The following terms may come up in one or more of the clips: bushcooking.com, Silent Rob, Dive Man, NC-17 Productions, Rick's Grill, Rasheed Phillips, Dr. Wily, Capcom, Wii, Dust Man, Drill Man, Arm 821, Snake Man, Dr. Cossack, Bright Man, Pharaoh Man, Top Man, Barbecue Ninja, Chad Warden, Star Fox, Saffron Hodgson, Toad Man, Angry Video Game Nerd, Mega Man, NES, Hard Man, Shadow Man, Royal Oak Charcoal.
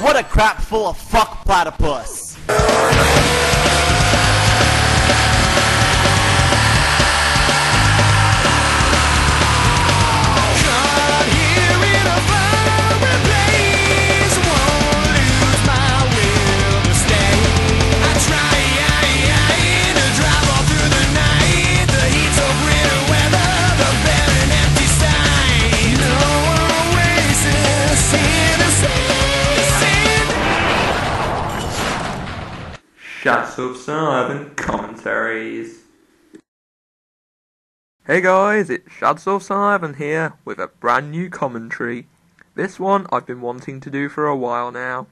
What a crap full of fuck platypus. ShadSilvson Urban Commentaries. Hey guys, it's ShadSilvson Urban here with a brand new commentary. This one I've been wanting to do for a while now.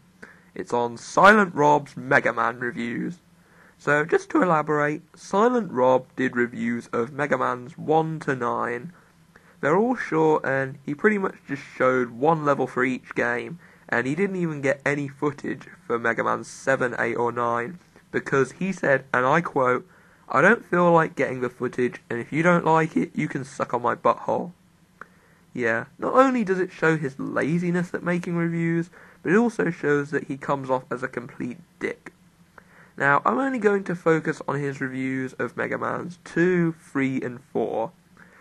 It's on Silent Rob's Mega Man reviews. So just to elaborate, Silent Rob did reviews of Mega Man's 1 to 9. They're all short and he pretty much just showed one level for each game, and he didn't even get any footage for Mega Man 7, 8 or 9. Because he said, and I quote, "I don't feel like getting the footage, and if you don't like it, you can suck on my butthole." Yeah, not only does it show his laziness at making reviews, but it also shows that he comes off as a complete dick. Now, I'm only going to focus on his reviews of Mega Man's 2, 3, and 4,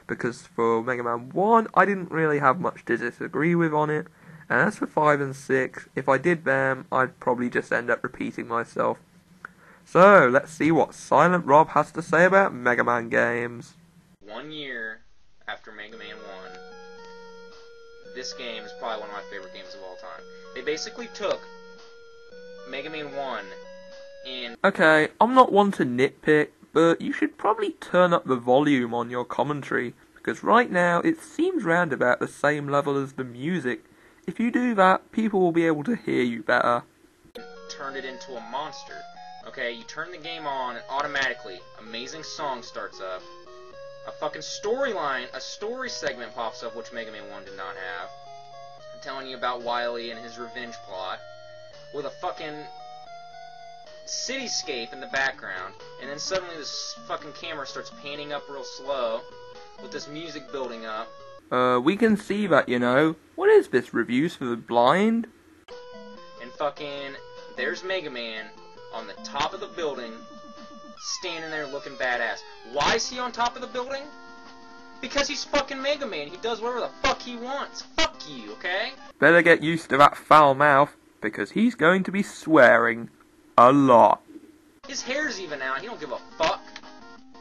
because for Mega Man 1, I didn't really have much to disagree with on it, and as for 5 and 6, if I did them, I'd probably just end up repeating myself. So, let's see what Silent Rob has to say about Mega Man games. 1 year after Mega Man 1, this game is probably one of my favorite games of all time. They basically took Mega Man 1 and... Okay, I'm not one to nitpick, but you should probably turn up the volume on your commentary, because right now it seems round about the same level as the music. If you do that, people will be able to hear you better. Turned it into a monster. Okay, you turn the game on, and automatically, amazing song starts up. A fucking storyline, a story segment pops up, which Mega Man 1 did not have. I'm telling you about Wily and his revenge plot. With a fucking cityscape in the background. And then suddenly this fucking camera starts panning up real slow, with this music building up. We can see that, you know. What is this, reviews for the blind? And fucking, there's Mega Man on the top of the building, standing there looking badass. Why is he on top of the building? Because he's fucking Mega Man. He does whatever the fuck he wants. Fuck you, okay? Better get used to that foul mouth, because he's going to be swearing a lot. His hair's even out. He don't give a fuck.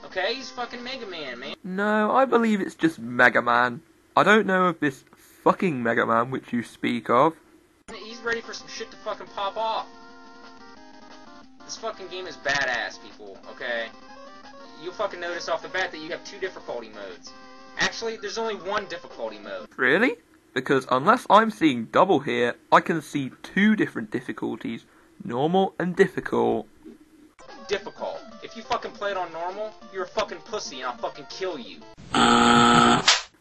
Okay? He's fucking Mega Man, man. No, I believe it's just Mega Man. I don't know of this fucking Mega Man which you speak of. He's ready for some shit to fucking pop off. This fucking game is badass, people, okay? You'll fucking notice off the bat that you have two difficulty modes. Actually, there's only one difficulty mode. Really? Because unless I'm seeing double here, I can see two different difficulties. Normal and difficult. Difficult. If you fucking play it on normal, you're a fucking pussy and I'll fucking kill you.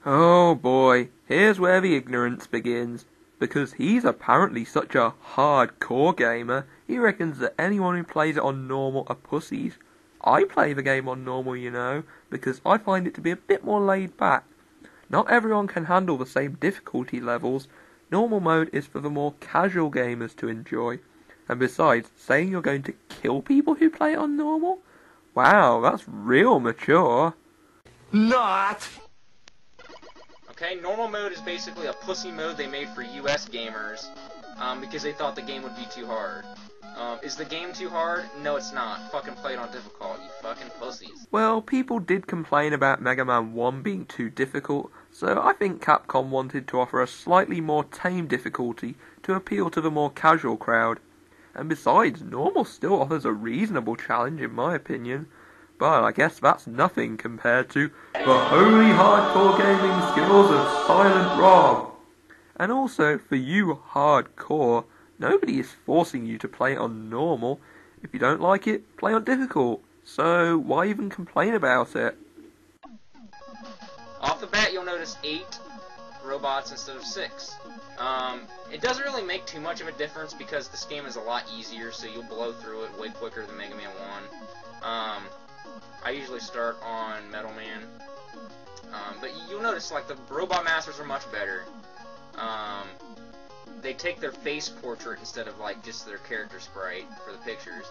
Oh boy, here's where the ignorance begins. Because he's apparently such a hardcore gamer, he reckons that anyone who plays it on normal are pussies. I play the game on normal, you know, because I find it to be a bit more laid back. Not everyone can handle the same difficulty levels. Normal mode is for the more casual gamers to enjoy. And besides, saying you're going to kill people who play it on normal? Wow, that's real mature. Not! Okay, normal mode is basically a pussy mode they made for US gamers, because they thought the game would be too hard. Is the game too hard? No, it's not. Fucking play it on difficult, you fucking pussies. Well, people did complain about Mega Man 1 being too difficult, so I think Capcom wanted to offer a slightly more tame difficulty to appeal to the more casual crowd. And besides, normal still offers a reasonable challenge in my opinion. But I guess that's nothing compared to the holy hardcore gaming skills of Silent Rob. And also, for you hardcore, nobody is forcing you to play on normal. If you don't like it, play on difficult. So why even complain about it? Off the bat you'll notice 8 robots instead of 6. It doesn't really make too much of a difference because this game is a lot easier, so you'll blow through it way quicker than Mega Man 1. I usually start on Metal Man, but you'll notice, like, the Robot Masters are much better. they take their face portrait instead of like just their character sprite for the pictures,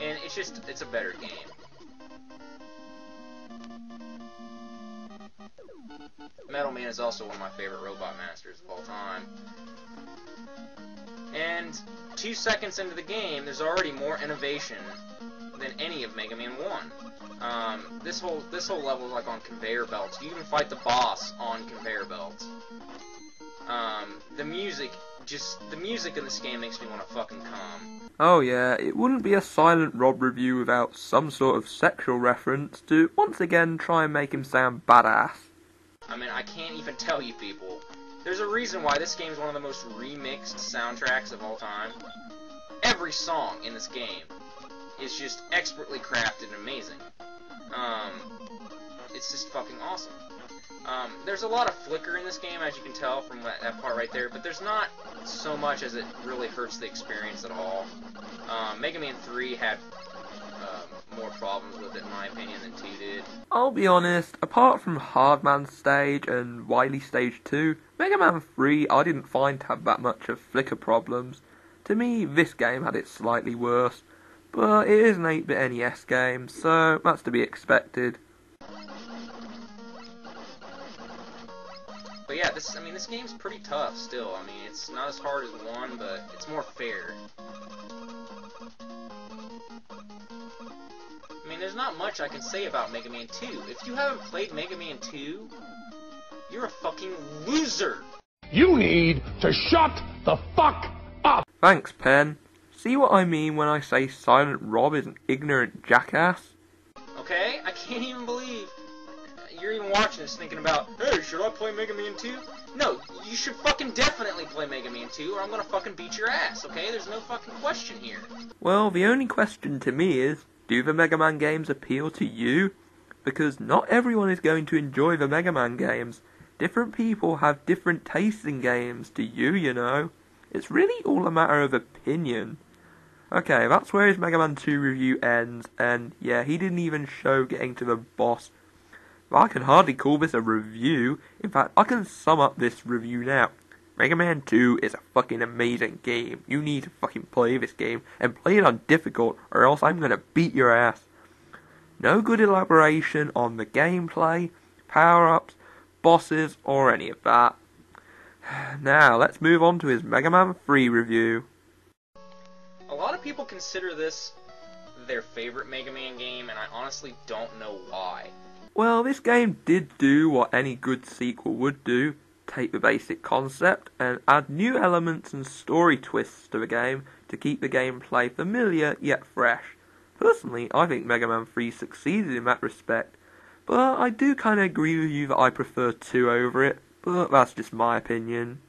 and it's just, it's a better game. Metal Man is also one of my favorite robot masters of all time. And 2 seconds into the game, there's already more innovation than any of Mega Man 1. This whole level is like on conveyor belts. You even fight the boss on conveyor belts. The music in this game makes me want to fucking come. Oh yeah, it wouldn't be a Silent Rob review without some sort of sexual reference to once again try and make him sound badass. I mean, I can't even tell you people. There's a reason why this game is one of the most remixed soundtracks of all time. Every song in this game is just expertly crafted and amazing. It's just fucking awesome. There's a lot of flicker in this game, as you can tell from that part right there, but there's not so much as it really hurts the experience at all. Mega Man 3 had more problems with it, in my opinion, than 2 did. I'll be honest, apart from Hard Man stage and Wily stage 2, Mega Man 3 I didn't find to have that much of flicker problems. To me, this game had it slightly worse, but it is an 8-bit NES game, so that's to be expected. But yeah, this game's pretty tough still. I mean, it's not as hard as 1, but it's more fair. I mean, there's not much I can say about Mega Man 2. If you haven't played Mega Man 2, you're a fucking loser! You need to shut the fuck up! Thanks, Penn. See what I mean when I say Silent Rob is an ignorant jackass? Okay, I can't even believe you're even watching this thinking about, hey, should I play Mega Man 2? No, you should fucking definitely play Mega Man 2 or I'm gonna fucking beat your ass, okay? There's no fucking question here. Well, the only question to me is, do the Mega Man games appeal to you? Because not everyone is going to enjoy the Mega Man games. Different people have different tastes in games to you, you know. It's really all a matter of opinion. Okay, that's where his Mega Man 2 review ends, and yeah, he didn't even show getting to the boss. I can hardly call this a review. In fact, I can sum up this review now. Mega Man 2 is a fucking amazing game. You need to fucking play this game, and play it on difficult, or else I'm gonna beat your ass. No good elaboration on the gameplay, power-ups, bosses, or any of that. Now, let's move on to his Mega Man 3 review. A lot of people consider this their favorite Mega Man game, and I honestly don't know why. Well, this game did do what any good sequel would do, take the basic concept and add new elements and story twists to the game to keep the gameplay familiar yet fresh. Personally, I think Mega Man 3 succeeded in that respect, but I do kind of agree with you that I prefer 2 over it, but that's just my opinion.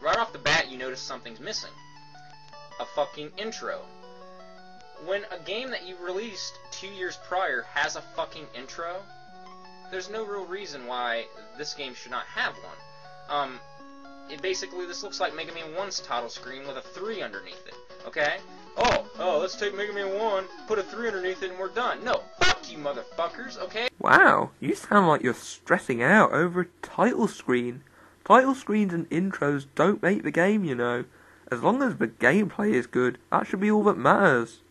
Right off the bat you notice something's missing. A fucking intro. When a game that you released 2 years prior has a fucking intro, there's no real reason why this game should not have one. Basically, this looks like Mega Man 1's title screen with a 3 underneath it, okay? Oh, let's take Mega Man 1, put a 3 underneath it, and we're done. No, fuck you motherfuckers, okay? Wow, you sound like you're stressing out over a title screen. Title screens and intros don't make the game, you know. As long as the gameplay is good, that should be all that matters.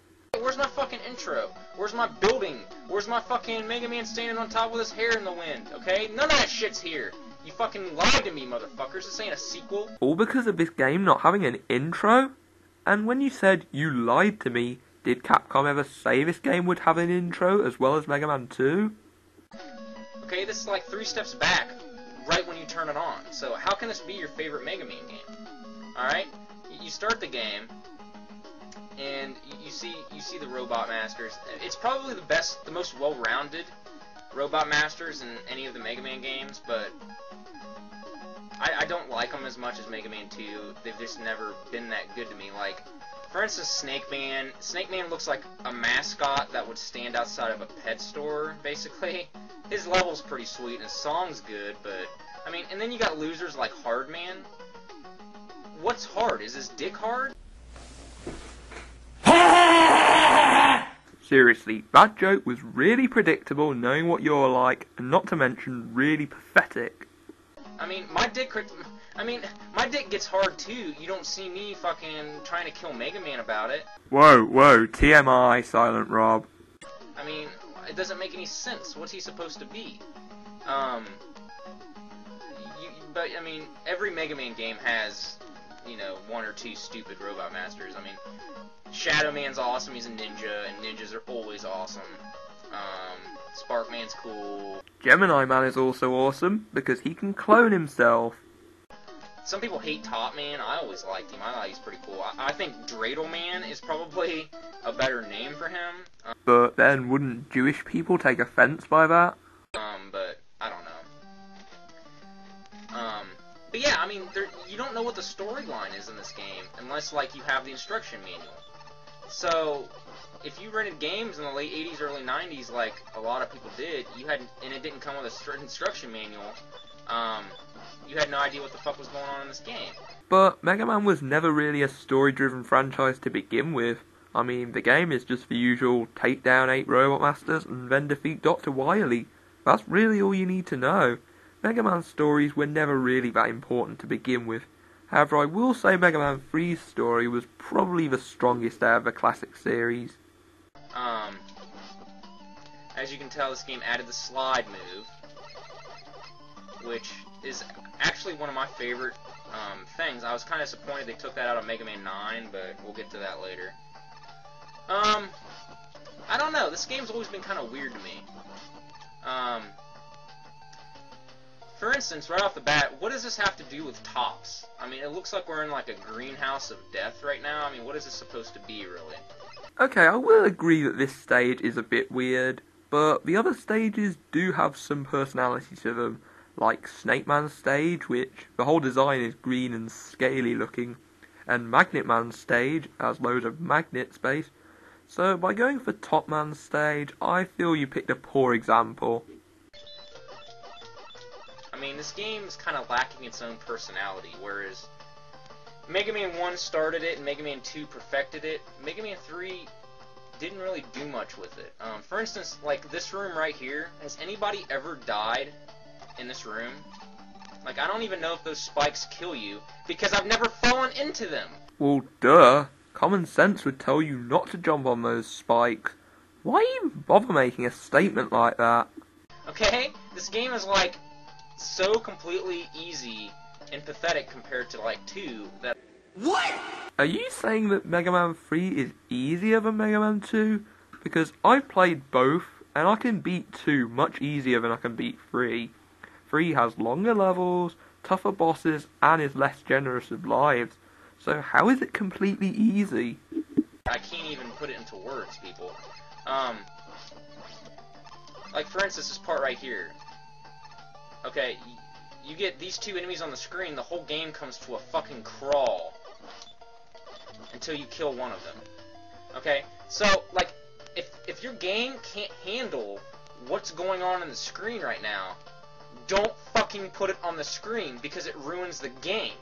Where's my fucking intro? Where's my building? Where's my fucking Mega Man standing on top with his hair in the wind, okay? None of that shit's here. You fucking lied to me, motherfuckers. This ain't a sequel. All because of this game not having an intro? And when you said you lied to me, did Capcom ever say this game would have an intro as well as Mega Man 2? Okay, this is like 3 steps back, right when you turn it on. So how can this be your favorite Mega Man game? Alright? You start the game, and you see the Robot Masters. It's probably the most well-rounded Robot Masters in any of the Mega Man games, but I don't like them as much as Mega Man 2. They've just never been that good to me. Like, for instance, Snake Man. Snake Man looks like a mascot that would stand outside of a pet store, basically. His level's pretty sweet, and his song's good, but I mean, and then you got losers like Hard Man. What's hard? Is his dick hard? Seriously, that joke was really predictable knowing what you're like, and not to mention really pathetic. I mean, my dick gets hard too. You don't see me fucking trying to kill Mega Man about it. Whoa, whoa, TMI, Silent Rob. I mean, it doesn't make any sense. What's he supposed to be? But I mean, every Mega Man game has, you know, one or two stupid robot masters. I mean, Shadow Man's awesome. He's a ninja, and ninjas are always awesome. Spark Man's cool. Gemini Man is also awesome because he can clone himself. Some people hate Top Man. I always liked him. I thought he's pretty cool. I think Drill Man is probably a better name for him. But then wouldn't Jewish people take offense by that? But I don't know. But yeah, I mean, you don't know what the storyline is in this game unless, like, you have the instruction manual. So, if you rented games in the late 80s, early 90s, like a lot of people did, you had, and it didn't come with an instruction manual, you had no idea what the fuck was going on in this game. But Mega Man was never really a story-driven franchise to begin with. I mean, the game is just the usual take down 8 Robot Masters and then defeat Dr. Wily. That's really all you need to know. Mega Man's stories were never really that important to begin with. However, I will say Mega Man 3's story was probably the strongest out of the classic series. As you can tell, this game added the slide move, which is actually one of my favorite things. I was kind of disappointed they took that out of Mega Man 9, but we'll get to that later. I don't know. This game's always been kind of weird to me. For instance, right off the bat, what does this have to do with tops? I mean, it looks like we're in like a greenhouse of death right now. I mean, what is this supposed to be, really? Okay, I will agree that this stage is a bit weird, but the other stages do have some personality to them, like Snake Man's stage, which the whole design is green and scaly looking, and Magnet Man's stage has loads of magnet space. So by going for Top Man's stage, I feel you picked a poor example. I mean, this game is kind of lacking its own personality, whereas Mega Man 1 started it, and Mega Man 2 perfected it. Mega Man 3 didn't really do much with it. For instance, like this room right here, has anybody ever died in this room? Like, I don't even know if those spikes kill you, because I've never fallen into them! Well, duh. Common sense would tell you not to jump on those spikes. Why even bother making a statement like that? Okay, this game is, like, so completely easy and pathetic compared to, like, 2 that... What?! Are you saying that Mega Man 3 is easier than Mega Man 2? Because I've played both, and I can beat 2 much easier than I can beat 3. 3 has longer levels, tougher bosses, and is less generous with lives. So how is it completely easy? I can't even put it into words, people. Like, for instance, this part right here. Okay, you get these two enemies on the screen, the whole game comes to a fucking crawl. Until you kill one of them. Okay, so, like, if your game can't handle what's going on the screen right now, don't fucking put it on the screen, because it ruins the game.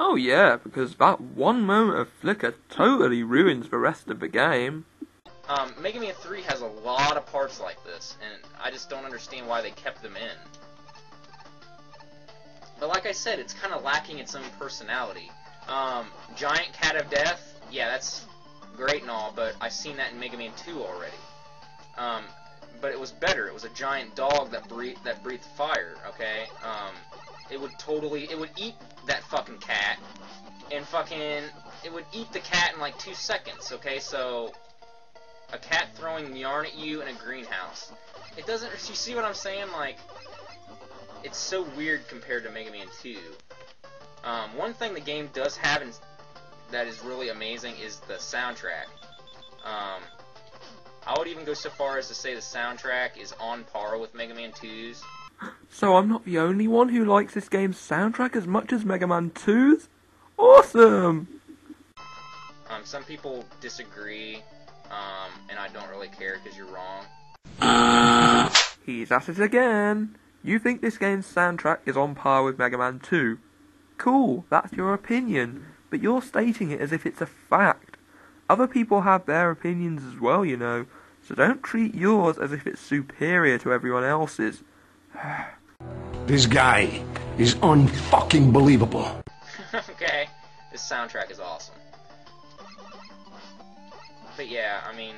Oh yeah, because that one moment of flicker totally ruins the rest of the game. Mega Man 3 has a lot of parts like this, and I just don't understand why they kept them in. But like I said, it's kind of lacking its own personality. Giant Cat of Death, yeah, that's great and all, but I've seen that in Mega Man 2 already. But it was better. It was a giant dog that breathed fire. Okay, it would eat that fucking cat, and fucking it would eat the cat in like 2 seconds. Okay, so a cat throwing yarn at you in a greenhouse. It doesn't. You see what I'm saying? Like, it's so weird compared to Mega Man 2. One thing the game does have that is really amazing is the soundtrack. I would even go so far as to say the soundtrack is on par with Mega Man 2's. So I'm not the only one who likes this game's soundtrack as much as Mega Man 2's? Awesome! Some people disagree, and I don't really care because you're wrong. He's at it again! You think this game's soundtrack is on par with Mega Man 2. Cool, that's your opinion, but you're stating it as if it's a fact. Other people have their opinions as well, you know, so don't treat yours as if it's superior to everyone else's. This guy is unfucking believable. Okay, this soundtrack is awesome. But yeah, I mean,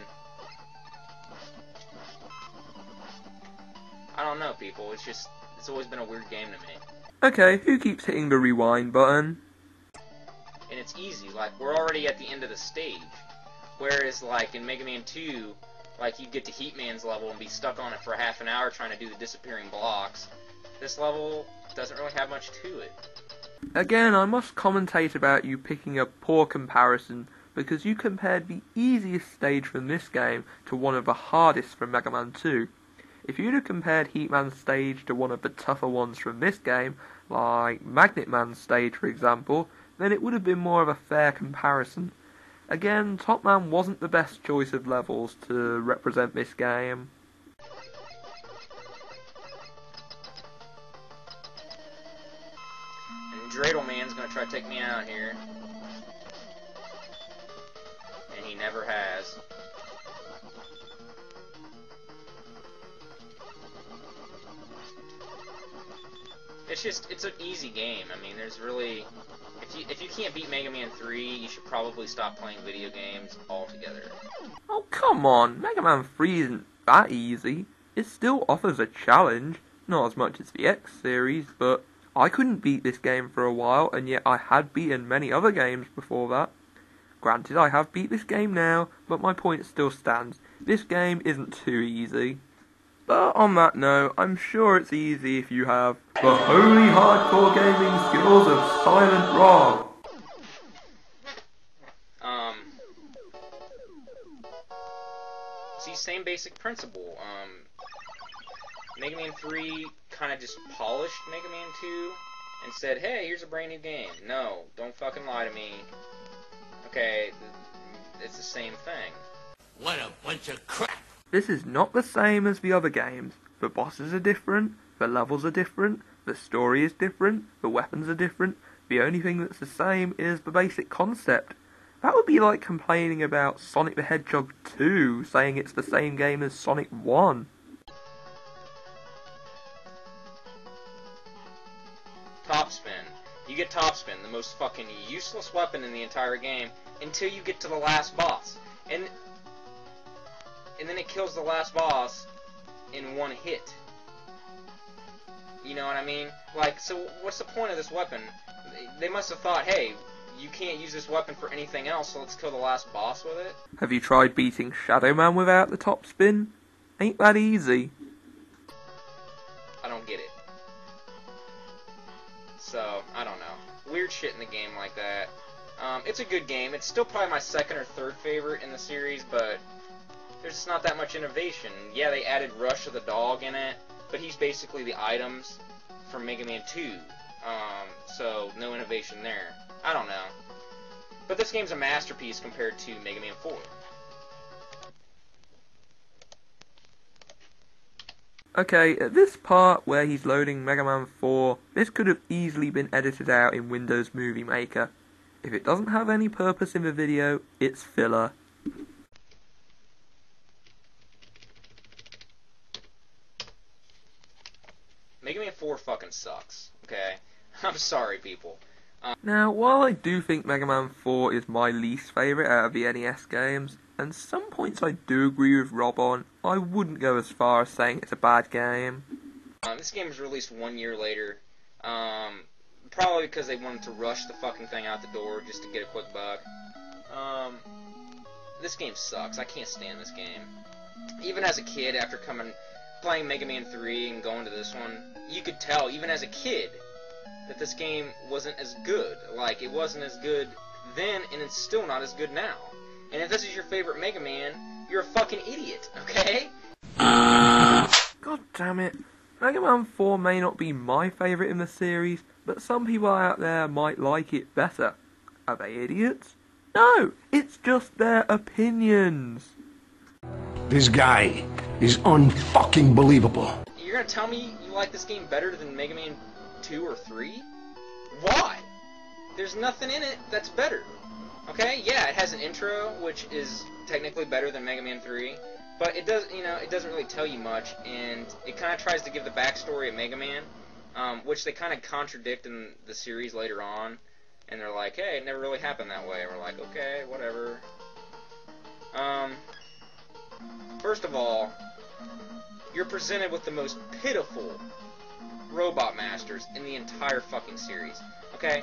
I don't know, people. It's just, it's always been a weird game to me. Okay, who keeps hitting the rewind button? And it's easy, like, we're already at the end of the stage. Whereas, like, in Mega Man 2, like, you'd get to Heat Man's level and be stuck on it for half an hour trying to do the disappearing blocks. This level doesn't really have much to it. Again, I must commentate about you picking a poor comparison, because you compared the easiest stage from this game to one of the hardest from Mega Man 2. If you'd have compared Heat Man's stage to one of the tougher ones from this game, like Magnet Man's stage for example, then it would have been more of a fair comparison. Again, Top Man wasn't the best choice of levels to represent this game. Drill Man's gonna try to take me out here. And he never has. It's just, it's an easy game. I mean, there's really, if you can't beat Mega Man 3, you should probably stop playing video games altogether. Oh, come on! Mega Man 3 isn't that easy. It still offers a challenge. Not as much as the X series, but I couldn't beat this game for a while, and yet I had beaten many other games before that. Granted, I have beat this game now, but my point still stands. This game isn't too easy. But on that note, I'm sure it's easy if you have the holy hardcore gaming skills of Silent Rob. See, same basic principle. Mega Man 3 kind of just polished Mega Man 2 and said, hey, here's a brand new game. No, don't fucking lie to me. Okay, it's the same thing. What a bunch of crap! This is not the same as the other games. The bosses are different, the levels are different, the story is different, the weapons are different. The only thing that's the same is the basic concept. That would be like complaining about Sonic the Hedgehog 2, saying it's the same game as Sonic 1. Topspin. You get Topspin, the most fucking useless weapon in the entire game, until you get to the last boss. And then it kills the last boss in one hit. You know what I mean? Like, so what's the point of this weapon? They must have thought, hey, you can't use this weapon for anything else, so let's kill the last boss with it. Have you tried beating Shadow Man without the Topspin? Ain't that easy. I don't get it. So, I don't know. Weird shit in the game like that. It's a good game. It's still probably my second or third favorite in the series, but there's just not that much innovation. Yeah, they added Rush of the Dog in it, but he's basically the items from Mega Man 2. So, no innovation there. I don't know. But this game's a masterpiece compared to Mega Man 4. Okay, at this part where he's loading Mega Man 4, this could have easily been edited out in Windows Movie Maker. If it doesn't have any purpose in the video, it's filler. Mega Man 4 fucking sucks, okay? I'm sorry, people. Now, while I do think Mega Man 4 is my least favourite out of the NES games, and some points I do agree with Rob on, I wouldn't go as far as saying it's a bad game. This game was released 1 year later, probably because they wanted to rush the fucking thing out the door just to get a quick buck. This game sucks. I can't stand this game. Even as a kid, after playing Mega Man 3 and going to this one, you could tell, even as a kid, that this game wasn't as good. Like, it wasn't as good then, and it's still not as good now. And if this is your favorite Mega Man, you're a fucking idiot, okay? God damn it. Mega Man 4 may not be my favourite in the series, but some people out there might like it better. Are they idiots? No, it's just their opinions. This guy is unfucking believable. You're gonna tell me you like this game better than Mega Man 2 or 3? Why? There's nothing in it that's better. Okay, yeah, it has an intro, which is technically better than Mega Man 3, but it doesn't really tell you much, and it kind of tries to give the backstory of Mega Man, which they kind of contradict in the series later on, and they're like, hey, it never really happened that way, and we're like, okay, whatever. First of all, you're presented with the most pitiful robot masters in the entire fucking series. Okay,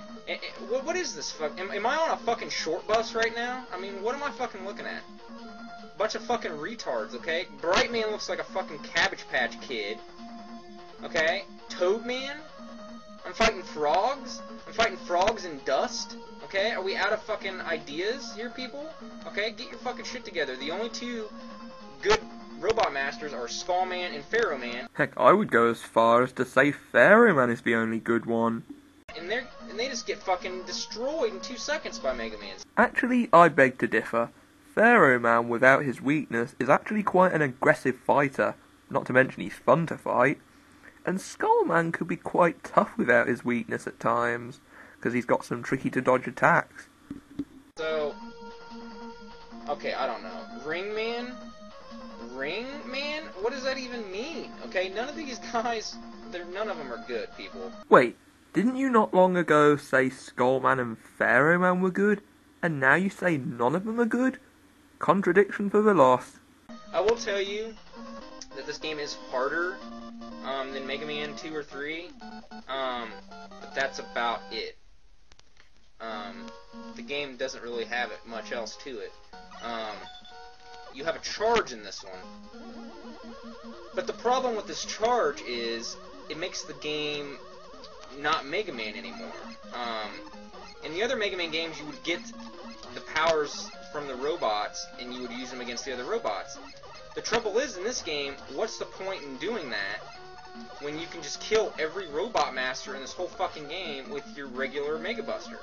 what is this fuck? Am I on a fucking short bus right now? I mean, what am I fucking looking at? Bunch of fucking retards, okay? Bright Man looks like a fucking Cabbage Patch Kid. Okay? Toad Man? I'm fighting frogs? I'm fighting frogs in dust? Okay? Are we out of fucking ideas here, people? Okay? Get your fucking shit together. The only two good robot masters are Skull Man and Pharaoh Man. Heck, I would go as far as to say Pharaoh Man is the only good one. And they just get fucking destroyed in 2 seconds by Mega Man. Actually, I beg to differ. Pharaoh Man, without his weakness, is actually quite an aggressive fighter, not to mention he's fun to fight. And Skull Man could be quite tough without his weakness at times, because he's got some tricky-to-dodge attacks. So, okay, I don't know. Ring Man? Ring Man? What does that even mean? Okay, none of these guys, none of them are good, people. Wait, didn't you not long ago say Skull Man and Pharaoh Man were good, and now you say none of them are good? Contradiction for the loss. I will tell you that this game is harder than Mega Man 2 or 3, but that's about it. The game doesn't really have it, much else to it. You have a charge in this one, but the problem with this charge is it makes the game not Mega Man anymore. In the other Mega Man games, you would get the powers from the robots, and you would use them against the other robots. The trouble is, in this game, what's the point in doing that when you can just kill every robot master in this whole fucking game with your regular Mega Buster?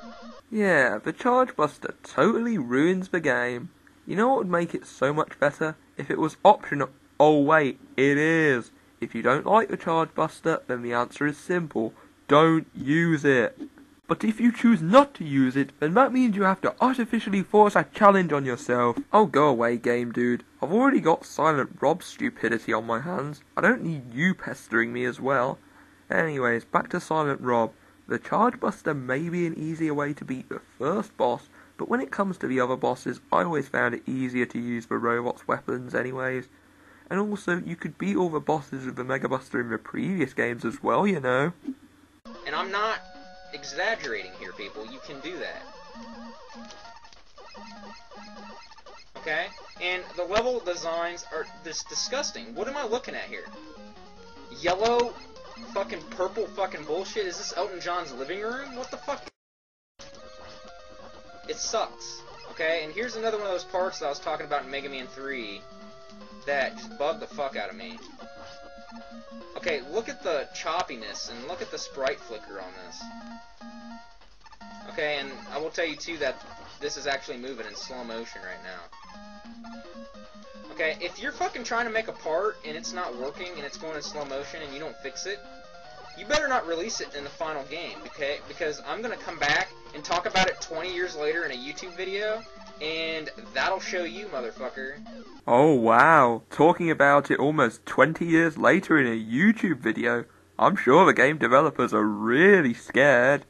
Yeah, the Charge Buster totally ruins the game. You know what would make it so much better? If it was optional. Oh wait, it is. If you don't like the Charge Buster, then the answer is simple. Don't use it. But if you choose not to use it, then that means you have to artificially force a challenge on yourself. Oh, go away, game dude. I've already got Silent Rob's stupidity on my hands. I don't need you pestering me as well. Anyways, back to Silent Rob. The Charge Buster may be an easier way to beat the first boss, but when it comes to the other bosses, I always found it easier to use the robot's weapons anyways. And also, you could beat all the bosses with the Mega Buster in the previous games as well, you know. And I'm not exaggerating here, people. You can do that. Okay? And the level designs are just disgusting. What am I looking at here? Yellow, fucking purple fucking bullshit? Is this Elton John's living room? What the fuck? It sucks. Okay? And here's another one of those parts that I was talking about in Mega Man 3 that just bugged the fuck out of me. Okay, look at the choppiness, and look at the sprite flicker on this. Okay, and I will tell you, too, that this is actually moving in slow motion right now. Okay, if you're fucking trying to make a part, and it's not working, and it's going in slow motion, and you don't fix it, you better not release it in the final game, okay? Because I'm going to come back and talk about it 20 years later in a YouTube video, and that'll show you, motherfucker. Oh wow, talking about it almost 20 years later in a YouTube video. I'm sure the game developers are really scared.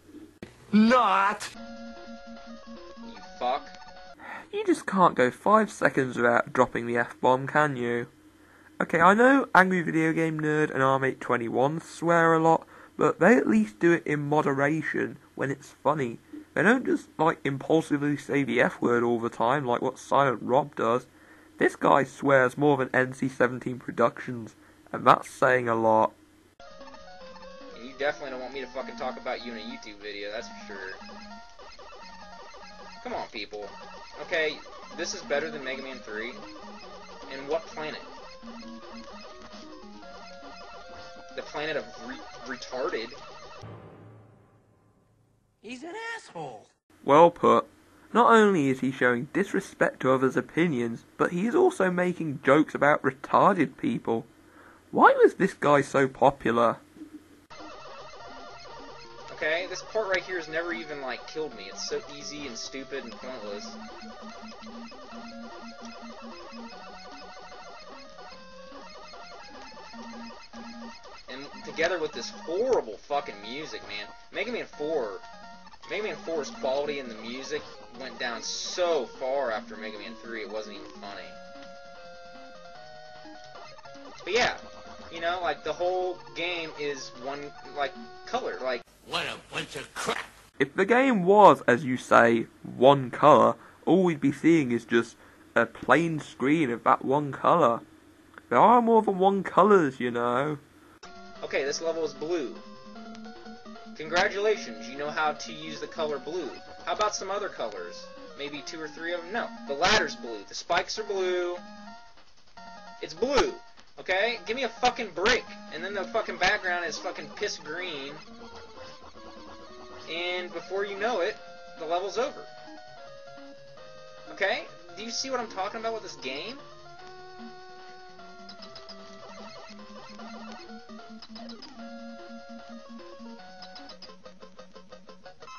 Not! You fuck. You just can't go 5 seconds without dropping the F-bomb, can you? Okay, I know Angry Video Game Nerd and Arm 821 swear a lot, but they at least do it in moderation when it's funny. They don't just, like, impulsively say the F-word all the time like what Silent Rob does. This guy swears more than NC-17 Productions, and that's saying a lot. And you definitely don't want me to fucking talk about you in a YouTube video, that's for sure. Come on, people. Okay, this is better than Mega Man 3. And what planet? The planet of retarded. He's an asshole. Well put. Not only is he showing disrespect to others' opinions, but he is also making jokes about retarded people. Why was this guy so popular? Okay, this part right here has never even, like, killed me. It's so easy and stupid and pointless. And together with this horrible fucking music, man. Mega Man 4's quality in the music went down so far after Mega Man 3, it wasn't even funny. But yeah, you know, like, the whole game is one, like, color, like... What a bunch of crap! If the game was, as you say, one color, all we'd be seeing is just a plain screen of that one color. There are more than one colors, you know. Okay, this level is blue. Congratulations, you know how to use the color blue. How about some other colors? Maybe 2 or 3 of them? No. The ladder's blue. The spikes are blue. It's blue. Okay? Give me a fucking break. And then the fucking background is fucking piss green. And before you know it, the level's over. Okay? Do you see what I'm talking about with this game?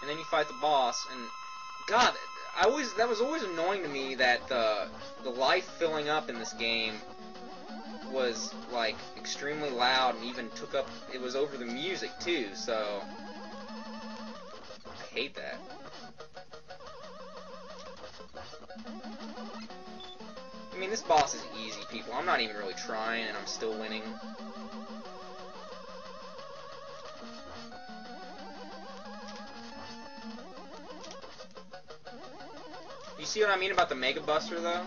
And then you fight the boss, and God, that was always annoying to me that the life filling up in this game was like extremely loud and even took up. It was over the music too, so I hate that. I mean, this boss is easy, people. I'm not even really trying, and I'm still winning. You see what I mean about the Mega Buster, though?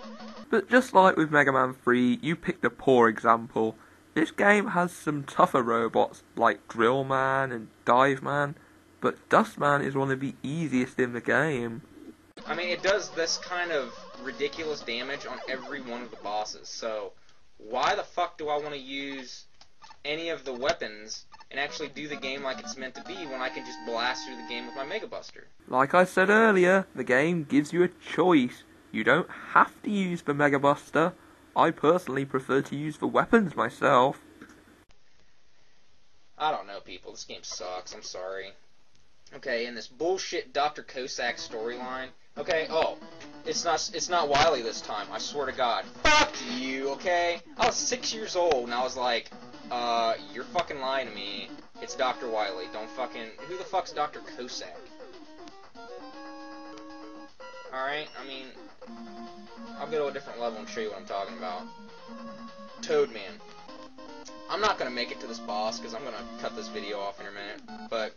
But just like with Mega Man 3, you picked a poor example. This game has some tougher robots, like Drill Man and Dive Man, but Dust Man is one of the easiest in the game. I mean, it does this kind of ridiculous damage on every one of the bosses, so why the fuck do I want to use any of the weapons and actually do the game like it's meant to be when I can just blast through the game with my Mega Buster? Like I said earlier, the game gives you a choice. You don't have to use the Mega Buster. I personally prefer to use the weapons myself. I don't know, people. This game sucks. I'm sorry. Okay, and this bullshit Dr. Cossack storyline. Okay, oh, it's not Wily this time. I swear to God. Fuck you, okay? I was 6 years old, and I was like, you're fucking lying to me. It's Dr. Wily. Don't fucking... Who the fuck's Dr. Cossack? Alright, I mean... I'll go to a different level and show you what I'm talking about. Toad Man. I'm not gonna make it to this boss, because I'm gonna cut this video off in a minute, but...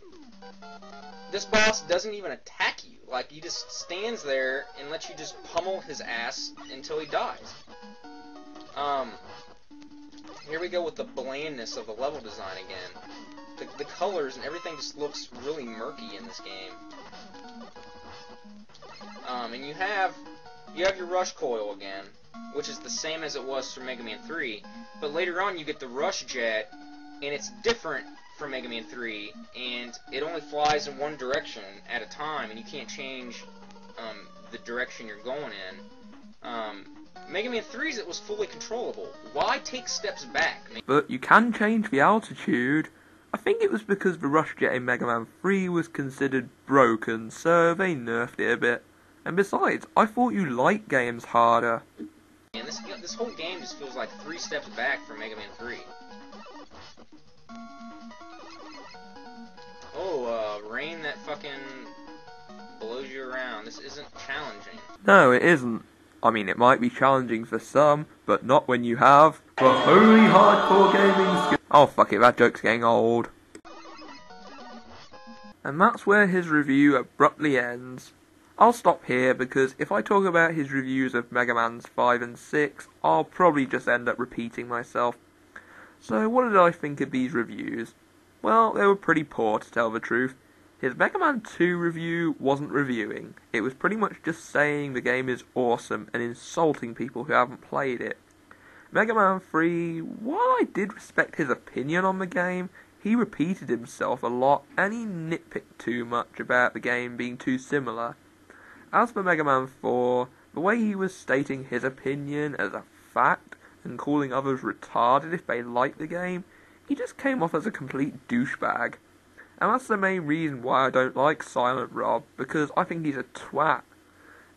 This boss doesn't even attack you. Like, he just stands there and lets you just pummel his ass until he dies. Here we go with the blandness of the level design again. The colors and everything just looks really murky in this game. And you have your rush coil again, which is the same as it was for Mega Man 3. But later on you get the rush jet, and it's different from Mega Man 3, and it only flies in one direction at a time, and you can't change the direction you're going in. Mega Man 3's, it was fully controllable. Why take steps back? But you can change the altitude. I think it was because the rush jet in Mega Man 3 was considered broken, so they nerfed it a bit. And besides, I thought you liked games harder. And this whole game just feels like 3 steps back for Mega Man 3. Oh, rain that fucking blows you around. This isn't challenging. No, it isn't. I mean, it might be challenging for some, but not when you have the holy hardcore gaming skills. Oh, fuck it, that joke's getting old. And that's where his review abruptly ends. I'll stop here because if I talk about his reviews of Mega Man's 5 and 6, I'll probably just end up repeating myself. So, what did I think of these reviews? Well, they were pretty poor, to tell the truth. His Mega Man 2 review wasn't reviewing. It was pretty much just saying the game is awesome and insulting people who haven't played it. Mega Man 3, while I did respect his opinion on the game, he repeated himself a lot and he nitpicked too much about the game being too similar. As for Mega Man 4, the way he was stating his opinion as a fact and calling others retarded if they liked the game, he just came off as a complete douchebag. And that's the main reason why I don't like Silent Rob, because I think he's a twat.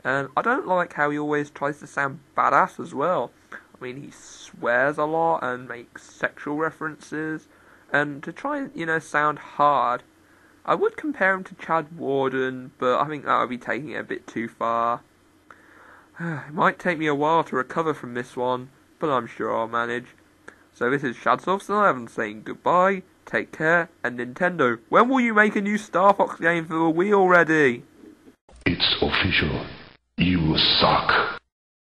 And I don't like how he always tries to sound badass as well. I mean, he swears a lot and makes sexual references, and to try and, you know, sound hard, I would compare him to Chad Warden, but I think that would be taking it a bit too far. It might take me a while to recover from this one, but I'm sure I'll manage. So this is ShadSilvson11 saying goodbye, take care, and Nintendo, when will you make a new Star Fox game for the Wii already? It's official. You suck.